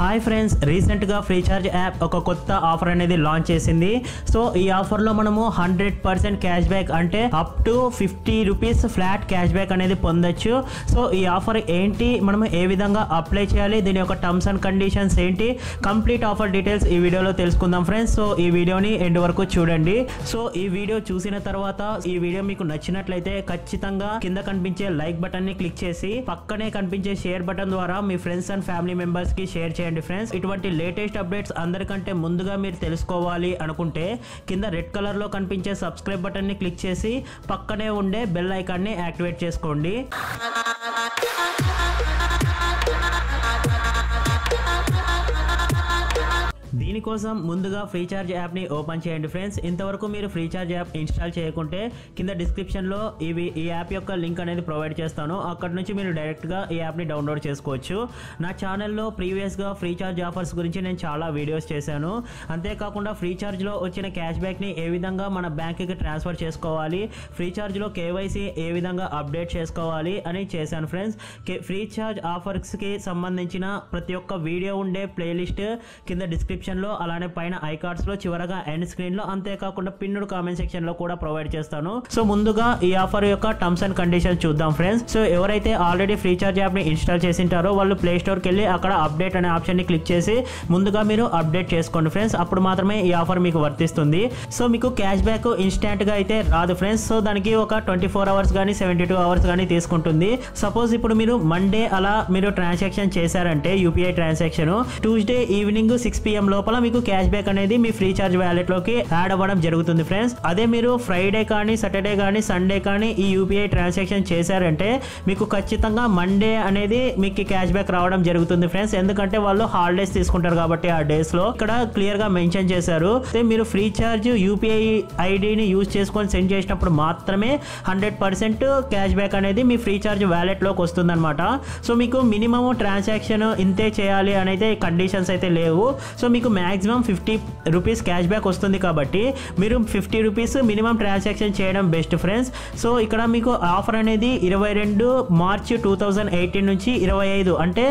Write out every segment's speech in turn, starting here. Hi friends, recent గా Freecharge app ఒక కొత్త ఆఫర్ అనేది లాంచ్ చేసింది. సో ఈ ఆఫర్ లో మనము 100% క్యాష్ బ్యాక్ అంటే up to 50 rupees flat cash back అనేది పొందొచ్చు. సో ఈ ఆఫర్ ఏంటి, మనం ఏ విధంగా అప్లై చేయాలి, దీని యొక్క టర్మ్స్ అండ్ కండిషన్స్ ఏంటి, కంప్లీట్ ఆఫర్ డీటెయిల్స్ ఈ వీడియోలో తెలుసుకుందాం ఫ్రెండ్స్. సో ఈ వీడియోని ఎండ్ వరకు చూడండి. సో ఈ వీడియో చూసిన తర్వాత ఈ వీడియో మీకు నచ్చినట్లయితే ఖచ్చితంగా కింద కనిపించే లైక్ బటన్ ని క్లిక్ చేసి పక్కనే కనిపించే షేర్ బటన్ ద్వారా మీ ఫ్రెండ్స్ అండ్ ఫ్యామిలీ మెంబర్స్ కి షేర్ చేయండి ఫ్రెండ్స్. ఇటువంటి లేటెస్ట్ అప్డేట్స్ అందరికంటే ముందుగా మీరు తెలుసుకోవాలి అనుకుంటే కింద రెడ్ కలర్ లో కనిపించే సబ్స్క్రైబ్ బటన్ ని క్లిక్ చేసి పక్కనే ఉండే బెల్ ఐకాన్ ని యాక్టివేట్ చేసుకోండి. దీనికోసం ముందుగా ఫ్రీచార్జ్ యాప్ని ఓపెన్ చేయండి ఫ్రెండ్స్. ఇంతవరకు మీరు ఫ్రీచార్జ్ యాప్ ఇన్స్టాల్ చేయకుంటే కింద డిస్క్రిప్షన్లో ఈ యాప్ యొక్క లింక్ అనేది ప్రొవైడ్ చేస్తాను. అక్కడ నుంచి మీరు డైరెక్ట్గా ఈ యాప్ని డౌన్లోడ్ చేసుకోవచ్చు. నా ఛానల్లో ప్రీవియస్గా ఫ్రీచార్జ్ ఆఫర్స్ గురించి నేను చాలా వీడియోస్ చేశాను. అంతేకాకుండా ఫ్రీచార్జ్లో వచ్చిన క్యాష్ బ్యాక్ని ఏ విధంగా మన బ్యాంక్కి ట్రాన్స్ఫర్ చేసుకోవాలి, ఫ్రీచార్జ్లో కేవైసీ ఏ విధంగా అప్డేట్ చేసుకోవాలి అని చేశాను ఫ్రెండ్స్. ఫ్రీచార్జ్ ఆఫర్స్కి సంబంధించిన ప్రతి ఒక్క వీడియో ఉండే ప్లేలిస్ట్ కింద డిస్క్రిప్షన్ లో, అలానే పైన ఐ కార్డ్స్ లో, చివరగా ఎండ్ స్క్రీన్ లో, అంతేకాకుండా పిన్నుడు కామెంట్ సెక్షన్ లో కూడా ప్రొవైడ్ చేస్తాను. సో ముందుగా ఈ ఆఫర్ యొక్క టర్మ్స్ అండ్ కండిషన్ చూద్దాం ఫ్రెండ్స్. సో ఎవరైతే ఆల్రెడీ ఫ్రీచార్జ్ యాప్ ని ఇన్స్టాల్ చేసింటారో వాళ్ళు ప్లే స్టోర్కి వెళ్ళి అక్కడ అప్డేట్ అనే ఆప్షన్ ని క్లిక్ చేసి ముందుగా మీరు అప్డేట్ చేసుకోండి ఫ్రెండ్స్. అప్పుడు మాత్రమే ఈ ఆఫర్ మీకు వర్తిస్తుంది. సో మీకు క్యాష్ బ్యాక్ ఇన్స్టాంట్ గా అయితే రాదు ఫ్రెండ్స్. సో దానికి ఒక 24 అవర్స్ కానీ 72 అవర్స్ కానీ తీసుకుంటుంది. సపోజ్ ఇప్పుడు మీరు మండే అలా మీరు ట్రాన్సాక్షన్ చేశారంటే UPI transaction, Tuesday evening 6 PM లోపల మీకు క్యాష్ బ్యాక్ అనేది మీ ఫ్రీచార్జ్ వ్యాలెట్ లోకి యాడ్ అవ్వడం జరుగుతుంది ఫ్రెండ్స్. అదే మీరు ఫ్రైడే కానీ సాటర్డే కానీ సండే కానీ ఈ యూపీఐ ట్రాన్సాక్షన్ చేశారంటే మీకు ఖచ్చితంగా మండే అనేది మీకు క్యాష్ బ్యాక్ రావడం జరుగుతుంది ఫ్రెండ్స్. ఎందుకంటే వాళ్ళు హాలిడేస్ తీసుకుంటారు కాబట్టి ఆ డేస్ లో ఇక్కడ క్లియర్ గా మెన్షన్ చేశారు. మీరు ఫ్రీచార్జ్ యూపీఐ ఐడిని యూజ్ చేసుకొని సెండ్ చేసినప్పుడు మాత్రమే 100% క్యాష్ బ్యాక్ అనేది మీ ఫ్రీచార్జ్ వ్యాలెట్ లోకి వస్తుంది అనమాట. సో మీకు మినిమం ట్రాన్సాక్షన్ ఇంతే చేయాలి అనేది కండిషన్స్ అయితే లేవు. సో మీకు మ్యాక్సిమం 50 రూపీస్ క్యాష్ బ్యాక్ వస్తుంది కాబట్టి మీరు 50 రూపీస్ మినిమం ట్రాన్సాక్షన్ చేయడం బెస్ట్ ఫ్రెండ్స్. సో ఇక్కడ మీకు ఆఫర్ అనేది 22 మార్చి 2018 నుంచి 25 అంటే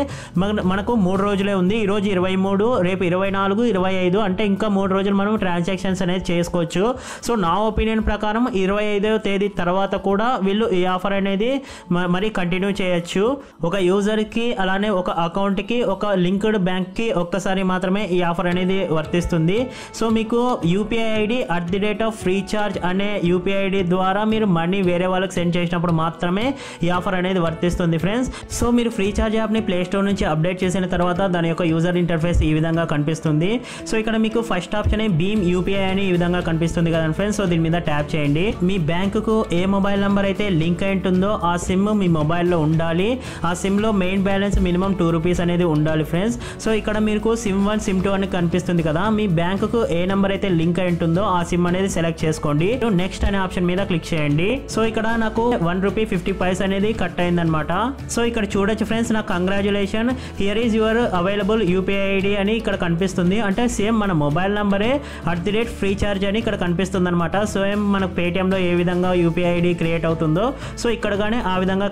మనకు 3 రోజులే ఉంది. ఈరోజు 23, రేపు 24, 25 అంటే ఇంకా 3 రోజులు మనం ట్రాన్సాక్షన్స్ అనేది చేసుకోవచ్చు. సో నా ఒపీనియన్ ప్రకారం 25వ తేదీ తర్వాత కూడా వీళ్ళు ఈ ఆఫర్ అనేది మరి కంటిన్యూ చేయొచ్చు. ఒక యూజర్కి అలానే ఒక అకౌంట్కి ఒక లింక్డ్ బ్యాంక్కి ఒక్కసారి మాత్రమే ఈ ఆఫర్ అనేది వర్తిస్తుంది. సో మీకు యూపీఐ ఐడి @freecharge అనే యూపీఐ ఐడి ద్వారా మీరు మనీ వేరే వాళ్ళకి సెండ్ చేసినప్పుడు మాత్రమే ఈ ఆఫర్ అనేది వర్తిస్తుంది ఫ్రెండ్స్. సో మీరు ఫ్రీచార్జ్ యాప్ని ప్లే స్టోర్ నుంచి అప్డేట్ చేసిన తర్వాత దాని యొక్క యూజర్ ఇంటర్ఫేస్ ఈ విధంగా కనిపిస్తుంది. సో ఇక్కడ మీకు ఫస్ట్ ఆప్షన్ భీమ్ యూపీఐ అని ఈ విధంగా కనిపిస్తుంది కదా ఫ్రెండ్స్. సో దీని మీద ట్యాప్ చేయండి. మీ బ్యాంకుకు ఏ మొబైల్ నెంబర్ అయితే లింక్ అయి ఉంటుందో ఆ సిమ్ మీ మొబైల్లో ఉండాలి. ఆ సిమ్లో మెయిన్ బ్యాలెన్స్ మినిమం 2 రూపీస్ అనేది ఉండాలి ఫ్రెండ్స్. సో ఇక్కడ మీకు SIM 1, SIM 2 అని కనిపిస్తుంది కదా. మీ బ్యాంకుకు ఏ నెంబర్ అయితే లింక్ అయి ఉంటుందో ఆ సిమ్ అనేది సెలెక్ట్ చేసుకోండి. నెక్స్ట్ అనే ఆప్షన్ మీద క్లిక్ చేయండి. సో ఇక్కడ నాకు 1 రూపీ 50 పైసా అనేది కట్ అయింది అనమాట. సో ఇక్కడ చూడొచ్చు ఫ్రెండ్స్, నాకు congratulation, here is your available UPI ID అని ఇక్కడ కనిపిస్తుంది. అంటే సేమ్ మన మొబైల్ నెంబరే @freecharge అని ఇక్కడ కనిపిస్తుంది అనమాట. సేమ్ మనకు పేటిఎంలో ఏ విధంగా యూపీఐ ఐడి క్రియేట్ అవుతుందో సో ఇక్కడగానే ఆ విధంగా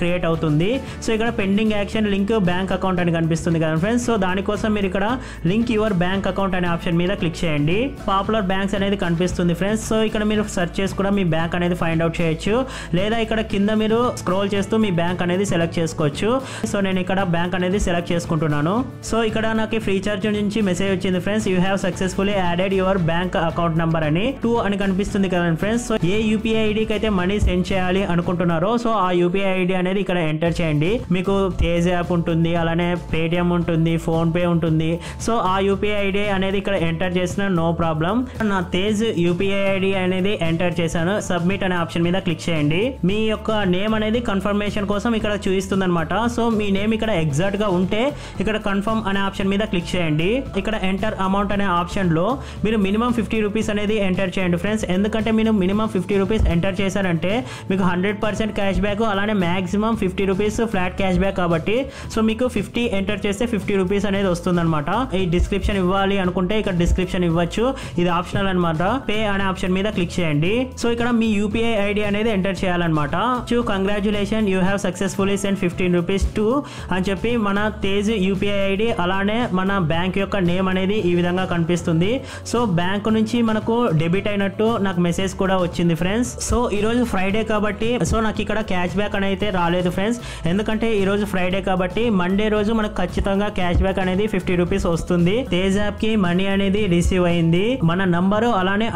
క్రియేట్ అవుతుంది. సో ఇక్కడ pending action link bank account అని కనిపిస్తుంది కదా ఫ్రెండ్స్. సో దానికోసం మీరు ఇక్కడ లింక్ యువర్ బ్యాంక్ అకౌంట్ అనే ఆప్షన్ మీద క్లిక్ చేయండి. పాపులర్ బ్యాంక్స్ అనేది కనిపిస్తుంది ఫ్రెండ్స్. సో ఇక్కడ మీరు సెర్చ్ చేసి కూడా మీ బ్యాంక్ అనేది ఫైండ్ అవుట్ చేయొచ్చు, లేదా ఇక్కడ కింద మీరు స్క్రోల్ చేస్తూ మీ బ్యాంక్ అనేది సెలెక్ట్ చేసుకోవచ్చు. సో నేను ఇక్కడ బ్యాంక్ అనేది సెలెక్ట్ చేసుకుంటున్నాను. సో ఇక్కడ నాకు ఫ్రీచార్జ్ నుంచి మెసేజ్ వచ్చింది friends, you have successfully added your bank account number అని 2 అని కనిపిస్తుంది కదా ఫ్రెండ్స్. సో ఏ యూపీఐ ఐడికి అయితే మనీ సెండ్ చేయాలి అనుకుంటున్నారో సో ఆ యూపీఐ ఐడి అనేది ఇక్కడ ఎంటర్ చేయండి. మీకు తేజ్ యాప్ ఉంటుంది, అలానే పేటిఎం ఉంటుంది, ఫోన్పే ఉంటుంది. సో ఆ యూపీఐ ఐడి అనేది ఇక్కడ ఎంటర్ చేసిన నో ప్రాబ్లం. నా తేజ్ యూపీఐ ఐడి అనేది ఎంటర్ చేశాను. సబ్మిట్ అనే ఆప్షన్ మీద క్లిక్ చేయండి. మీ యొక్క నేమ్ అనేది కన్ఫర్మేషన్ కోసం ఇక్కడ చూపిస్తుంది అనమాట. సో మీ నేమ్ ఇక్కడ ఎగ్జాక్ట్ గా ఉంటే ఇక్కడ కన్ఫర్మ్ అనే ఆప్షన్ మీద క్లిక్ చేయండి. ఇక్కడ ఎంటర్ అమౌంట్ అనే ఆప్షన్ లో మీరు మినిమం 50 రూపీస్ అనేది ఎంటర్ చేయండి ఫ్రెండ్స్. ఎందుకంటే మీరు మినిమం 50 రూపీస్ ఎంటర్ చేశారంటే మీకు 100% క్యాష్ బ్యాక్, అలానే maximum 50 rupees flat cash back కాబట్టి సో మీకు 50 ఎంటర్ చేస్తే 50 రూపీస్ అనేది వస్తుంది అనమాట. ఈ డిస్క్రిప్షన్ ఇవ్వాలి అనుకుంటే ఇక్కడ డిస్క్రిప్షన్ ఇవ్వచ్చు, ఇది ఆప్షనల్ అన్నమాట. పే అనే ఆప్షన్ మీద క్లిక్ చేయండి. సో ఇక్కడ మీ యూపీఐ ఐడి అనేది ఎంటర్ చేయాలన్నమాట. చూ congratulation you have successfully send 15 rupees to అని చెప్పి మన తేజ్ యూపీఐ ఐడి అలానే మన బ్యాంక్ యొక్క నేమ్ అనేది ఈ విధంగా కనిపిస్తుంది. సో బ్యాంక్ నుంచి మనకు డెబిట్ అయినట్టు నాకు మెసేజ్ కూడా వచ్చింది ఫ్రెండ్స్. సో ఈరోజు ఫ్రైడే కాబట్టి సో నాకు ఇక్కడ క్యాష్ బ్యాక్ అనేది రాలేదు ఫ్రెండ్స్, ఎందుకంటే ఈరోజు ఫ్రైడే కాబట్టి మండే రోజు మనకు ఖచ్చితంగా క్యాష్ బ్యాక్ అనేది 50 రూపీస్ వస్తుంది. తేజ్ యాప్ కి మనీ అనేది రిసీవ్ అయింది. మన నంబరు అలానే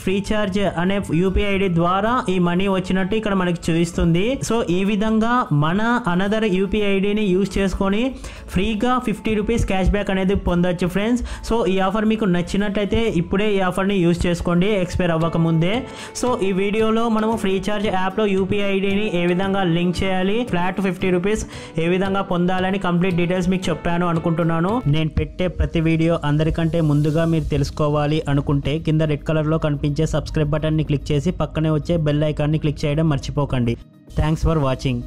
@FreeCharge అనే యూపీఐ ఐడి ద్వారా ఈ మనీ వచ్చినట్టు ఇక్కడ మనకి చూపిస్తుంది. సో ఈ విధంగా మన అనదర్ యూపీఐ ఐడిని యూజ్ చేసుకొని ఫ్రీగా 50 రూపీస్ క్యాష్ బ్యాక్ అనేది పొందొచ్చు ఫ్రెండ్స్. సో ఈ ఆఫర్ మీకు నచ్చినట్లయితే ఇప్పుడే ఈ ఆఫర్ని యూజ్ చేసుకోండి ఎక్స్పైర్ అవ్వకముందే. సో ఈ వీడియోలో మనము ఫ్రీచార్జ్ యాప్లో యూపీఐ ఐడిని ఏ విధంగా లింక్ చేయాలి, ఫ్లాట్ 50 రూపీస్ ఏ విధంగా పొందాలని కంప్లీట్ డీటెయిల్స్ మీకు చెప్పాను అనుకుంటున్నాను. నేను పెట్టే ప్రతి వీడియో అందరికంటే ముందుగా మీరు తెలుసుకోవాలి అనుకుంటే కింద రెడ్ కలర్లో కనిపించే సబ్స్క్రైబ్ బటన్ని క్లిక్ చేసి పక్కనే వచ్చే బెల్ ఐకాన్ని క్లిక్ చేయడం మర్చిపోకండి. Thanks for watching.